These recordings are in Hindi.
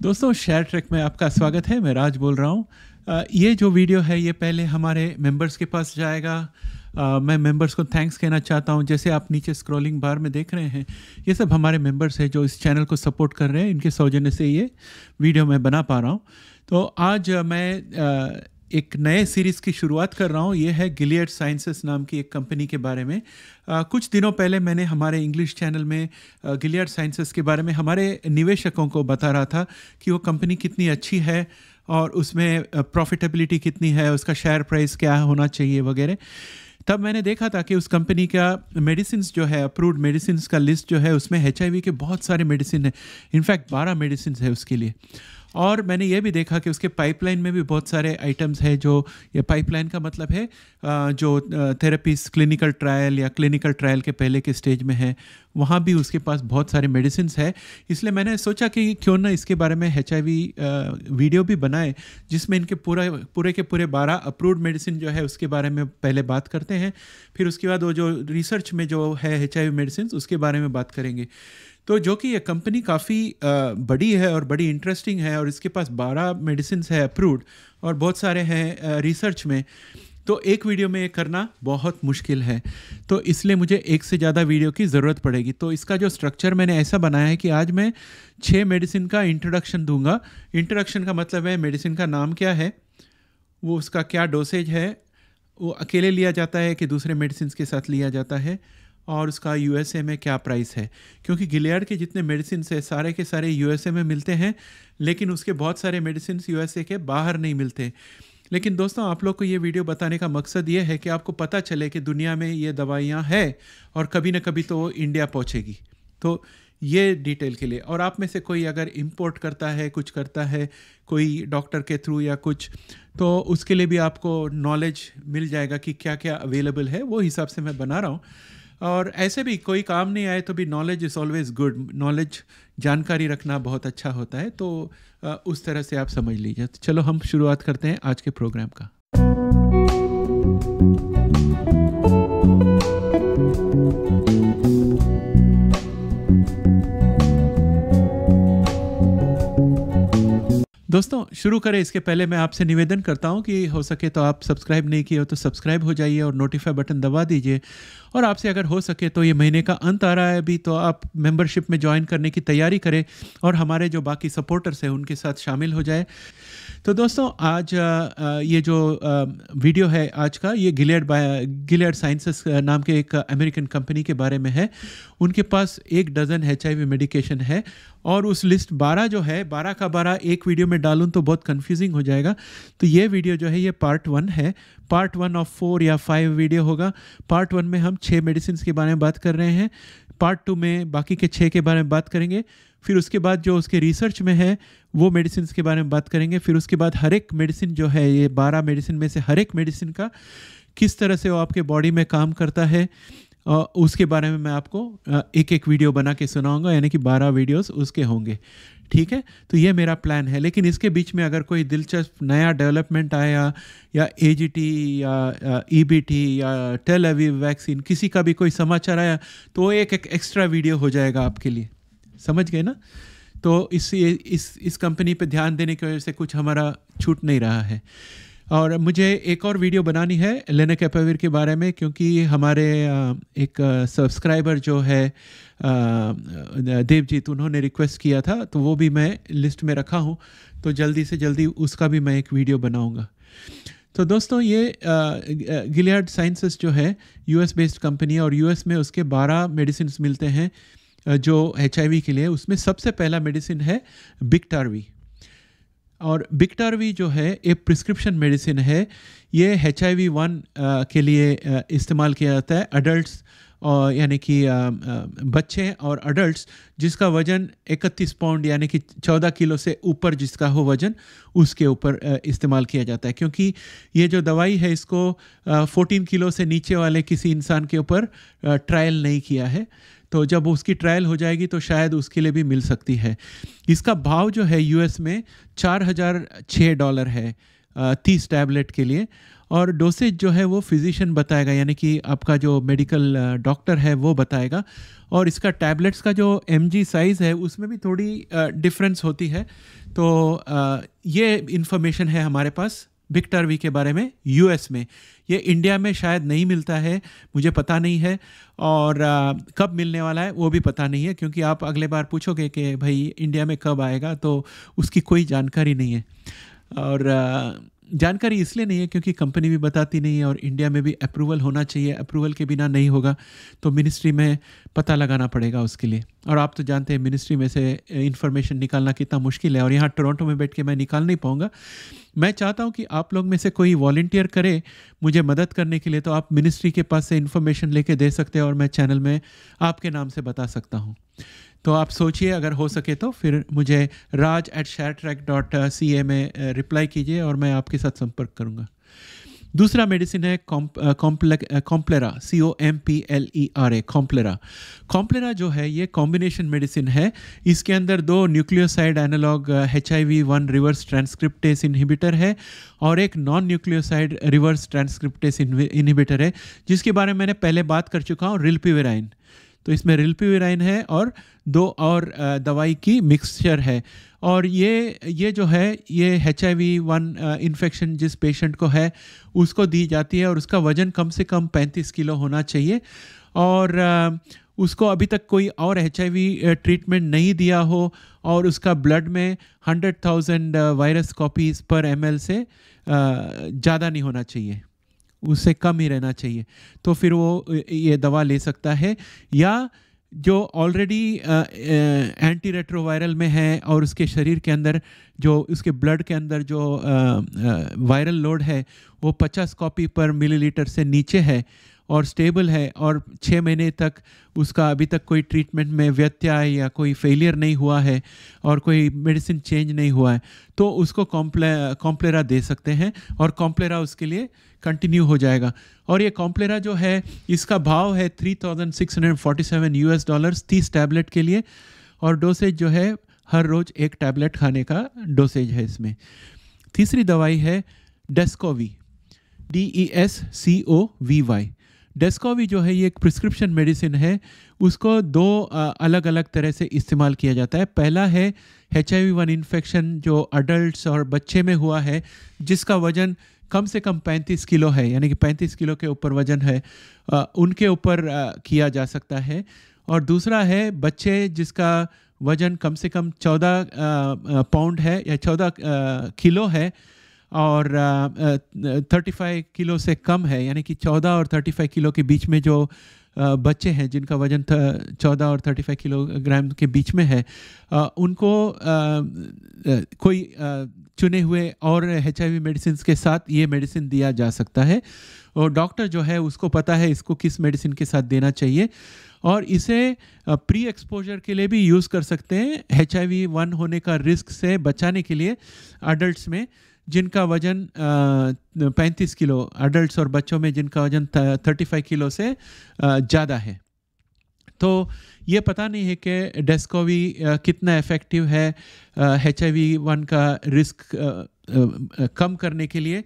दोस्तों शेयर ट्रैक में आपका स्वागत है। मैं राज बोल रहा हूँ। ये जो वीडियो है ये पहले हमारे मेंबर्स के पास जाएगा। मैं मेंबर्स को थैंक्स कहना चाहता हूँ। जैसे आप नीचे स्क्रॉलिंग बार में देख रहे हैं ये सब हमारे मेंबर्स हैं जो इस चैनल को सपोर्ट कर रहे हैं। इनके सौजन्य से ये वीडियो मैं बना पा रहा हूँ। तो आज मैं एक नए सीरीज़ की शुरुआत कर रहा हूँ। ये है गिलियड साइंसेस नाम की एक कंपनी के बारे में। कुछ दिनों पहले मैंने हमारे इंग्लिश चैनल में गिलियड साइंसेस के बारे में हमारे निवेशकों को बता रहा था कि वो कंपनी कितनी अच्छी है और उसमें प्रॉफिटेबिलिटी कितनी है, उसका शेयर प्राइस क्या होना चाहिए वगैरह। तब मैंने देखा था कि उस कंपनी का मेडिसिन जो है, अप्रूव्ड मेडिसिन का लिस्ट जो है उसमें HIV के बहुत सारे मेडिसिन हैं। इनफैक्ट 12 मेडिसिन है उसके लिए। और मैंने ये भी देखा कि उसके पाइपलाइन में भी बहुत सारे आइटम्स हैं जो, ये पाइपलाइन का मतलब है जो थेरेपीज क्लिनिकल ट्रायल या क्लिनिकल ट्रायल के पहले के स्टेज में है, वहाँ भी उसके पास बहुत सारे मेडिसिन है। इसलिए मैंने सोचा कि क्यों ना इसके बारे में HIV वीडियो भी बनाए जिसमें इनके पूरे के पूरे 12 अप्रूव्ड मेडिसिन जो है उसके बारे में पहले बात करते हैं, फिर उसके बाद वो जो रिसर्च में जो है HIV मेडिसिन उसके बारे में बात करेंगे। तो जो कि ये कंपनी काफ़ी बड़ी है और बड़ी इंटरेस्टिंग है और इसके पास 12 मेडिसिन है अप्रूव्ड और बहुत सारे हैं रिसर्च में। तो एक वीडियो में ये करना बहुत मुश्किल है, तो इसलिए मुझे एक से ज़्यादा वीडियो की ज़रूरत पड़ेगी। तो इसका जो स्ट्रक्चर मैंने ऐसा बनाया है कि आज मैं 6 मेडिसिन का इंट्रोडक्शन दूंगा। इंट्रोडक्शन का मतलब है मेडिसिन का नाम क्या है, वो उसका क्या डोसेज है, वो अकेले लिया जाता है कि दूसरे मेडिसिन के साथ लिया जाता है, और उसका USA में क्या प्राइस है। क्योंकि गिलियड के जितने मेडिसिन है सारे के सारे USA में मिलते हैं, लेकिन उसके बहुत सारे मेडिसिन USA के बाहर नहीं मिलते। लेकिन दोस्तों आप लोग को ये वीडियो बताने का मकसद ये है कि आपको पता चले कि दुनिया में ये दवाइयाँ हैं और कभी ना कभी तो इंडिया पहुँचेगी। तो ये डिटेल के लिए। और आप में से कोई अगर इंपोर्ट करता है, कुछ करता है कोई डॉक्टर के थ्रू या कुछ, तो उसके लिए भी आपको नॉलेज मिल जाएगा कि क्या क्या अवेलेबल है। वो हिसाब से मैं बना रहा हूँ। और ऐसे भी कोई काम नहीं आए तो भी knowledge is always good. Knowledge, जानकारी रखना बहुत अच्छा होता है। तो उस तरह से आप समझ लीजिए। चलो हम शुरुआत करते हैं आज के प्रोग्राम का। दोस्तों शुरू करें इसके पहले मैं आपसे निवेदन करता हूं कि हो सके तो आप सब्सक्राइब नहीं किए हो तो सब्सक्राइब हो जाइए और नोटिफाई बटन दबा दीजिए। और आपसे अगर हो सके तो ये महीने का अंत आ रहा है अभी, तो आप मेंबरशिप में ज्वाइन करने की तैयारी करें और हमारे जो बाकी सपोर्टर्स हैं उनके साथ शामिल हो जाए। तो दोस्तों आज ये जो वीडियो है आज का, ये गिलियड साइंसेस नाम के एक अमेरिकन कंपनी के बारे में है। उनके पास 1 डज़न HIV मेडिकेशन है और उस लिस्ट 12 जो है, 12 का 12 एक वीडियो में डालूँ तो बहुत कंफ्यूजिंग हो जाएगा। तो ये वीडियो जो है ये पार्ट 1 है। पार्ट 1 ऑफ 4 या 5 वीडियो होगा। पार्ट 1 में हम 6 मेडिसिन के बारे में बात कर रहे हैं। पार्ट 2 में बाकी के 6 के बारे में बात करेंगे। फिर उसके बाद जो उसके रिसर्च में है वो मेडिसिन के बारे में बात करेंगे। फिर उसके बाद हर एक मेडिसिन जो है, ये 12 मेडिसिन में से हर एक मेडिसिन का किस तरह से वो आपके बॉडी में काम करता है उसके बारे में मैं आपको एक वीडियो बना के सुनाऊंगा, यानी कि 12 वीडियोस उसके होंगे। ठीक है, तो ये मेरा प्लान है। लेकिन इसके बीच में अगर कोई दिलचस्प नया डेवलपमेंट आया या AGT या EBT या टेल अवीव वैक्सीन, किसी का भी कोई समाचार आया तो एक एक्स्ट्रा वीडियो हो जाएगा आपके लिए। समझ गए ना? तो इस कंपनी पे ध्यान देने की वजह से कुछ हमारा छूट नहीं रहा है। और मुझे एक और वीडियो बनानी है लेनाकैपावीर के बारे में, क्योंकि हमारे एक सब्सक्राइबर जो है देवजीत, उन्होंने रिक्वेस्ट किया था, तो वो भी मैं लिस्ट में रखा हूँ। तो जल्दी से जल्दी उसका भी मैं एक वीडियो बनाऊँगा। तो दोस्तों ये गिलियड साइंसेस जो है US बेस्ड कंपनी है और US में उसके 12 मेडिसिन मिलते हैं जो HIV के लिए। उसमें सबसे पहला मेडिसिन है बिक्टार्वी। और बिक्टार्वी जो है एक प्रिस्क्रिप्शन मेडिसिन है। ये HIV-1 के लिए इस्तेमाल किया जाता है अडल्ट्स, और यानी कि बच्चे और अडल्ट्स जिसका वज़न 31 पाउंड यानी कि 14 किलो से ऊपर जिसका हो वज़न, उसके ऊपर इस्तेमाल किया जाता है। क्योंकि ये जो दवाई है इसको 14 किलो से नीचे वाले किसी इंसान के ऊपर ट्रायल नहीं किया है। तो जब उसकी ट्रायल हो जाएगी तो शायद उसके लिए भी मिल सकती है। इसका भाव जो है US में $4006 है 30 टैबलेट के लिए, और डोसेज जो है वो फिजिशियन बताएगा, यानी कि आपका जो मेडिकल डॉक्टर है वो बताएगा। और इसका टैबलेट्स का जो mg साइज़ है उसमें भी थोड़ी डिफरेंस होती है। तो ये इन्फॉर्मेशन है हमारे पास बिक्टरवी के बारे में यूएस में। ये इंडिया में शायद नहीं मिलता है, मुझे पता नहीं है, और कब मिलने वाला है वो भी पता नहीं है, क्योंकि आप अगले बार पूछोगे कि भाई इंडिया में कब आएगा तो उसकी कोई जानकारी नहीं है। और जानकारी इसलिए नहीं है क्योंकि कंपनी भी बताती नहीं है, और इंडिया में भी अप्रूवल होना चाहिए, अप्रूवल के बिना नहीं होगा, तो मिनिस्ट्री में पता लगाना पड़ेगा उसके लिए। और आप तो जानते हैं मिनिस्ट्री में से इन्फॉर्मेशन निकालना कितना मुश्किल है, और यहाँ टोरंटो में बैठ के मैं निकाल नहीं पाऊँगा। मैं चाहता हूँ कि आप लोग में से कोई वॉलंटियर करे मुझे मदद करने के लिए, तो आप मिनिस्ट्री के पास से इन्फॉर्मेशन लेके दे सकते हैं और मैं चैनल में आपके नाम से बता सकता हूँ। तो आप सोचिए, अगर हो सके तो फिर मुझे raj@sharetrack.ca में रिप्लाई कीजिए और मैं आपके साथ संपर्क करूँगा। दूसरा मेडिसिन है कॉम्प्लेरा, COMPLERA, कॉम्प्लेरा। कॉम्प्लेरा जो है ये कॉम्बिनेशन मेडिसिन है। इसके अंदर 2 nucleoside analog HIV-1 reverse transcriptase inhibitor है और एक non nucleoside reverse transcriptase inhibitor है, जिसके बारे में मैंने पहले बात कर चुका हूँ, रिल्पिविराइन। तो इसमें रिल्पिविराइन है और 2 और दवाई की मिक्सचर है। और ये जो है ये HIV-1 इन्फेक्शन जिस पेशेंट को है उसको दी जाती है, और उसका वज़न कम से कम 35 किलो होना चाहिए, और उसको अभी तक कोई और HIV ट्रीटमेंट नहीं दिया हो, और उसका ब्लड में 100,000 वायरस कॉपीज़ पर ml से ज़्यादा नहीं होना चाहिए, उससे कम ही रहना चाहिए, तो फिर वो ये दवा ले सकता है। या जो ऑलरेडी एंटी रेट्रोवायरल में है और उसके शरीर के अंदर जो उसके ब्लड के अंदर जो वायरल लोड है वो 50 कॉपी पर मिलीलीटर से नीचे है और स्टेबल है, और 6 महीने तक उसका अभी तक कोई ट्रीटमेंट में व्यत्यय या कोई फेलियर नहीं हुआ है और कोई मेडिसिन चेंज नहीं हुआ है, तो उसको कॉम्प्लेरा दे सकते हैं, और कॉम्प्लेरा उसके लिए कंटिन्यू हो जाएगा। और ये कॉम्प्लेरा जो है इसका भाव है $3,647 30 टैबलेट के लिए, और डोसेज जो है हर रोज़ 1 टैबलेट खाने का डोसेज है इसमें। तीसरी दवाई है डेस्कोवी, DESCOVY। डेस्कोवी जो है ये एक प्रिस्क्रिप्शन मेडिसिन है, उसको 2 अलग अलग तरह से इस्तेमाल किया जाता है। पहला है HIV-1 इन्फेक्शन जो अडल्ट्स और बच्चे में हुआ है, जिसका वज़न कम से कम 35 किलो है, यानी कि 35 किलो के ऊपर वज़न है, उनके ऊपर किया जा सकता है। और दूसरा है बच्चे जिसका वज़न कम से कम 14 पाउंड है या 14 किलो है और 35 किलो से कम है, यानी कि 14 और 35 किलो के बीच में जो बच्चे हैं जिनका वज़न 14 और 35 किलोग्राम के बीच में है, उनको कोई चुने हुए और HIV मेडिसिन के साथ ये मेडिसिन दिया जा सकता है। और डॉक्टर जो है उसको पता है इसको किस मेडिसिन के साथ देना चाहिए, और इसे प्री एक्सपोजर के लिए भी यूज़ कर सकते हैं, HIV-1 होने का रिस्क से बचाने के लिए अडल्ट्स में जिनका वज़न 35 किलो, अडल्ट्स और बच्चों में जिनका वज़न 35 किलो से ज़्यादा है। तो ये पता नहीं है कि डेस्कोवी कितना इफ़ेक्टिव है HIV-1 का रिस्क कम करने के लिए,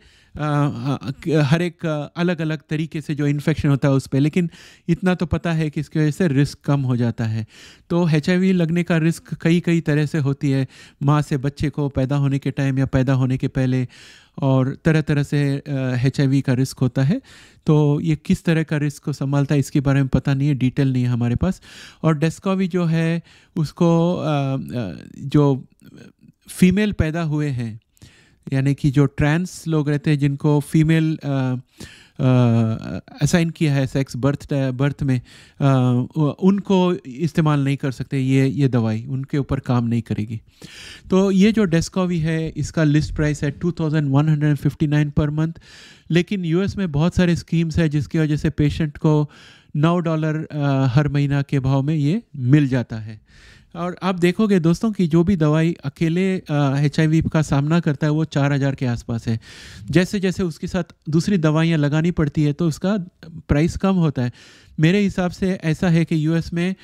हर एक अलग अलग तरीके से जो इन्फेक्शन होता है उस पर, लेकिन इतना तो पता है कि इसकी वजह से रिस्क कम हो जाता है। तो HIV लगने का रिस्क कई तरह से होती है, माँ से बच्चे को पैदा होने के टाइम या पैदा होने के पहले, और तरह तरह से HIV का रिस्क होता है। तो ये किस तरह का रिस्क को संभालता है इसके बारे में पता नहीं है, डिटेल नहीं है हमारे पास। और डेस्कोवी जो है उसको जो फीमेल पैदा हुए हैं, यानी कि जो ट्रांस लोग रहते हैं जिनको फीमेल असाइन किया है सेक्स बर्थ में, उनको इस्तेमाल नहीं कर सकते, ये दवाई उनके ऊपर काम नहीं करेगी। तो ये जो डेस्कोवी है इसका लिस्ट प्राइस है 2159 पर मंथ, लेकिन यूएस में बहुत सारे स्कीम्स है जिसकी वजह से पेशेंट को $9 हर महीना के भाव में ये मिल जाता है। और आप देखोगे दोस्तों कि जो भी दवाई अकेले HIV का सामना करता है वो 4000 के आसपास है, जैसे जैसे उसके साथ दूसरी दवाइयाँ लगानी पड़ती है तो उसका प्राइस कम होता है। मेरे हिसाब से ऐसा है कि यूएस में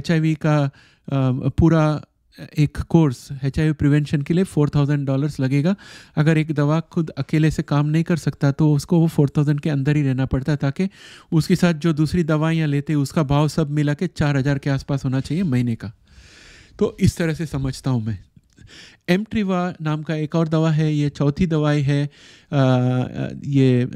HIV का पूरा एक कोर्स HIV प्रिवेंशन के लिए $4000 लगेगा। अगर एक दवा खुद अकेले से काम नहीं कर सकता तो उसको वो 4000 के अंदर ही रहना पड़ता है, ताकि उसके साथ जो दूसरी दवाइयाँ लेते हैं उसका भाव सब मिला के 4000 के आसपास होना चाहिए महीने का। तो इस तरह से समझता हूँ मैं। एमट्रीवा नाम का एक और दवा है, ये चौथी दवाई है ये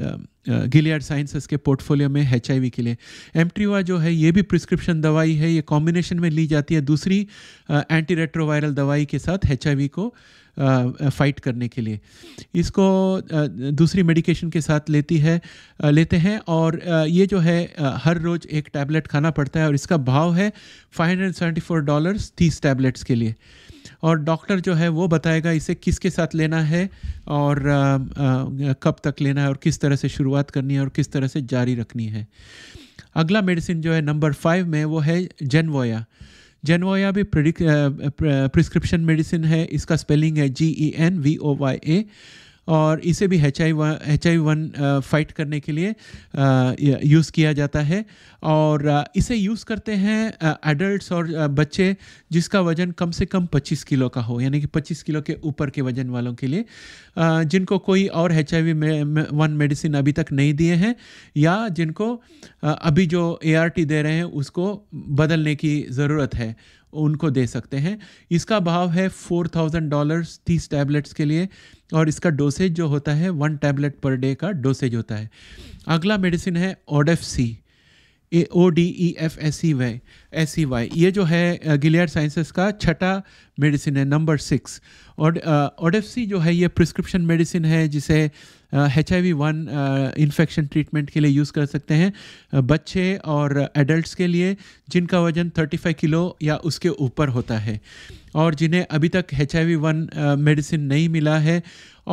गिलियड साइंसेस के पोर्टफोलियो में HIV के लिए। एमट्रीवा जो है ये भी प्रिस्क्रिप्शन दवाई है, ये कॉम्बिनेशन में ली जाती है दूसरी एंटी रेट्रोवायरल दवाई के साथ HIV को फाइट करने के लिए। इसको दूसरी मेडिकेशन के साथ लेते हैं और ये जो है हर रोज़ एक टैबलेट खाना पड़ता है और इसका भाव है $574 30 टैबलेट्स के लिए। और डॉक्टर जो है वो बताएगा इसे किसके साथ लेना है और कब तक लेना है और किस तरह से शुरुआत करनी है और किस तरह से जारी रखनी है। अगला मेडिसिन जो है नंबर 5 में वो है जेनवोया। जेनवोया भी प्रिस्क्रिप्शन मेडिसिन है, इसका स्पेलिंग है GENVOYA और इसे भी HIV-1 फाइट करने के लिए यूज़ किया जाता है। और इसे यूज़ करते हैं एडल्ट्स और बच्चे जिसका वज़न कम से कम 25 किलो का हो, यानी कि 25 किलो के ऊपर के वज़न वालों के लिए, जिनको कोई और HIV-1 मेडिसिन अभी तक नहीं दिए हैं या जिनको अभी जो ART दे रहे हैं उसको बदलने की ज़रूरत है, उनको दे सकते हैं। इसका भाव है $4000 30 टैबलेट्स के लिए और इसका डोसेज जो होता है 1 टैबलेट पर डे का डोसेज होता है। अगला मेडिसिन है ओडेफसी, ODEFSEY। ये जो है गिलियड साइंसेस का छठा मेडिसिन है, नंबर 6। और ओडेफसी जो है ये प्रिस्क्रिप्शन मेडिसिन है जिसे HIV-1 इन्फेक्शन ट्रीटमेंट के लिए यूज़ कर सकते हैं बच्चे और एडल्ट्स के लिए जिनका वज़न 35 किलो या उसके ऊपर होता है और जिन्हें अभी तक HIV-1 मेडिसिन नहीं मिला है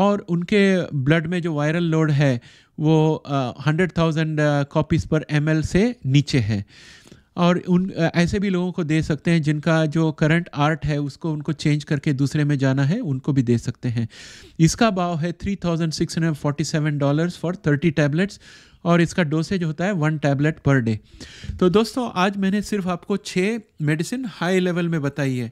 और उनके ब्लड में जो वायरल लोड है वो 100,000 कॉपीज़ पर ml से नीचे है। और उन ऐसे भी लोगों को दे सकते हैं जिनका जो करंट आर्ट है उसको उनको चेंज करके दूसरे में जाना है, उनको भी दे सकते हैं। इसका भाव है $3647 फॉर 30 टैबलेट्स और इसका डोसेज होता है 1 टैबलेट पर डे। तो दोस्तों आज मैंने सिर्फ आपको 6 मेडिसिन हाई लेवल में बताई है।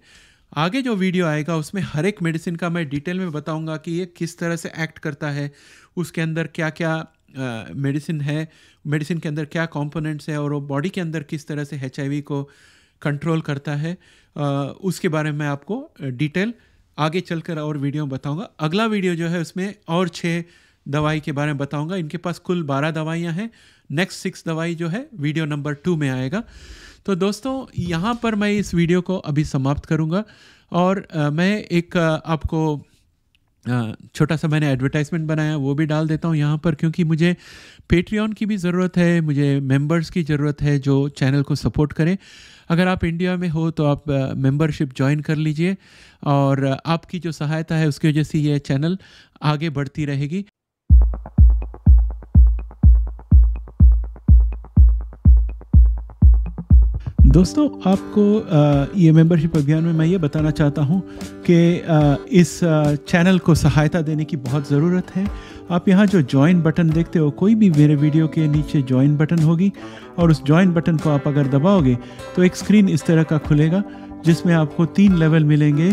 आगे जो वीडियो आएगा उसमें हर एक मेडिसिन का मैं डिटेल में बताऊंगा कि ये किस तरह से एक्ट करता है, उसके अंदर क्या क्या मेडिसिन है, मेडिसिन के अंदर क्या कंपोनेंट्स है और वो बॉडी के अंदर किस तरह से HIV को कंट्रोल करता है। उसके बारे में आपको डिटेल आगे चलकर और वीडियो बताऊंगा। अगला वीडियो जो है उसमें और 6 दवाई के बारे में बताऊंगा। इनके पास कुल 12 दवाइयाँ हैं। नेक्स्ट 6 दवाई जो है वीडियो नंबर 2 में आएगा। तो दोस्तों यहाँ पर मैं इस वीडियो को अभी समाप्त करूँगा और मैं एक आपको छोटा सा मैंने एडवर्टाइजमेंट बनाया वो भी डाल देता हूँ यहाँ पर, क्योंकि मुझे पेट्रियन की भी ज़रूरत है, मुझे मेंबर्स की ज़रूरत है जो चैनल को सपोर्ट करें। अगर आप इंडिया में हो तो आप मेंबरशिप ज्वाइन कर लीजिए और आपकी जो सहायता है उसकी वजह से ये चैनल आगे बढ़ती रहेगी। दोस्तों आपको ये मेंबरशिप अभियान में मैं ये बताना चाहता हूँ कि इस चैनल को सहायता देने की बहुत ज़रूरत है। आप यहाँ जो ज्वाइन बटन देखते हो, कोई भी मेरे वीडियो के नीचे ज्वाइन बटन होगी और उस ज्वाइन बटन को आप अगर दबाओगे तो एक स्क्रीन इस तरह का खुलेगा जिसमें आपको 3 लेवल मिलेंगे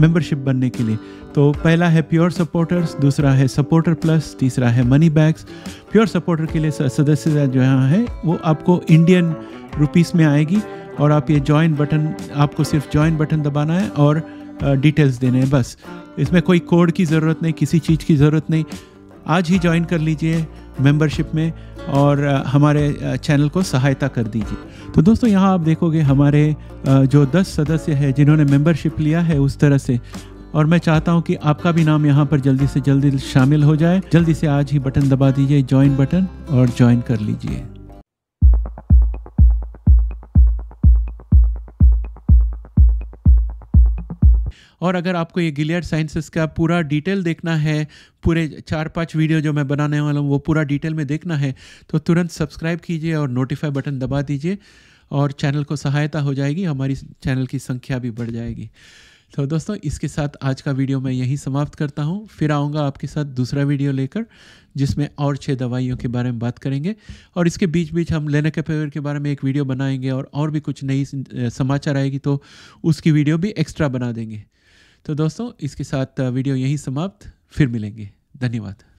मेंबरशिप बनने के लिए। तो पहला है प्योर सपोर्टर्स, दूसरा है सपोर्टर प्लस, तीसरा है मनी बैग्स। प्योर सपोर्टर के लिए सदस्य जो यहाँ है वो आपको इंडियन रुपीस में आएगी और आप ये ज्वाइन बटन, आपको सिर्फ ज्वाइन बटन दबाना है और डिटेल्स देने हैं बस। इसमें कोई कोड की ज़रूरत नहीं, किसी चीज़ की ज़रूरत नहीं। आज ही ज्वाइन कर लीजिए मेंबरशिप में और हमारे चैनल को सहायता कर दीजिए। तो दोस्तों यहाँ आप देखोगे हमारे जो 10 सदस्य है जिन्होंने मेंबरशिप लिया है उस तरह से, और मैं चाहता हूँ कि आपका भी नाम यहाँ पर जल्दी से जल्दी शामिल हो जाए। जल्दी से आज ही बटन दबा दीजिए, ज्वाइन बटन, और ज्वाइन कर लीजिए। और अगर आपको ये गिलियड साइंसेस का पूरा डिटेल देखना है, पूरे 4-5 वीडियो जो मैं बनाने वाला हूँ वो पूरा डिटेल में देखना है, तो तुरंत सब्सक्राइब कीजिए और नोटिफाई बटन दबा दीजिए और चैनल को सहायता हो जाएगी, हमारी चैनल की संख्या भी बढ़ जाएगी। तो दोस्तों इसके साथ आज का वीडियो मैं यहीं समाप्त करता हूं। फिर आऊँगा आपके साथ दूसरा वीडियो लेकर जिसमें और 6 दवाइयों के बारे में बात करेंगे, और इसके बीच बीच हम लेनाकेपेविर के बारे में एक वीडियो बनाएंगे और भी कुछ नई समाचार आएगी तो उसकी वीडियो भी एक्स्ट्रा बना देंगे। तो दोस्तों इसके साथ वीडियो यहीं समाप्त, फिर मिलेंगे, धन्यवाद।